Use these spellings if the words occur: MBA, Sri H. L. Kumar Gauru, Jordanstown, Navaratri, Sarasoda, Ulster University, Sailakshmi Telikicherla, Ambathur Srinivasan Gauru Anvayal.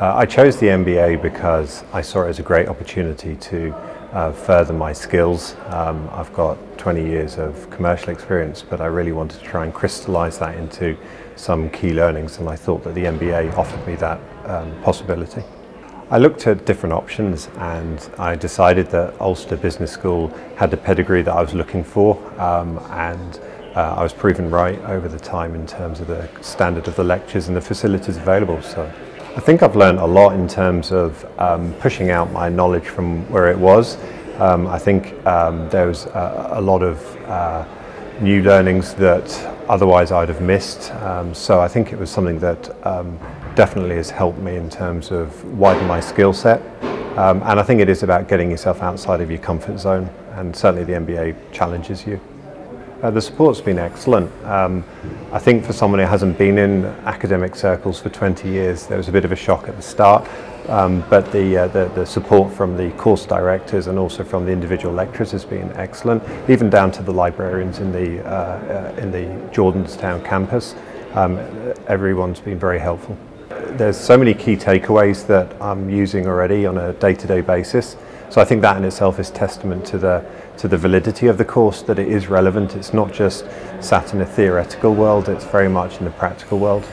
I chose the MBA because I saw it as a great opportunity to further my skills. I've got 20 years of commercial experience, but I really wanted to try and crystallise that into some key learnings, and I thought that the MBA offered me that possibility. I looked at different options and I decided that Ulster Business School had the pedigree that I was looking for, I was proven right over the time in terms of the standard of the lectures and the facilities available. So I think I've learned a lot in terms of pushing out my knowledge from where it was. I think there was a lot of new learnings that otherwise I'd have missed. So I think it was something that definitely has helped me in terms of widening my skill set. And I think it is about getting yourself outside of your comfort zone, and certainly the MBA challenges you. The support's been excellent. I think for someone who hasn't been in academic circles for 20 years, there was a bit of a shock at the start, but the support from the course directors and also from the individual lecturers has been excellent, even down to the librarians in the Jordanstown campus. Everyone's been very helpful. There's so many key takeaways that I'm using already on a day-to-day basis. So I think that in itself is testament to the validity of the course, that it is relevant. It's not just sat in a theoretical world, it's very much in the practical world.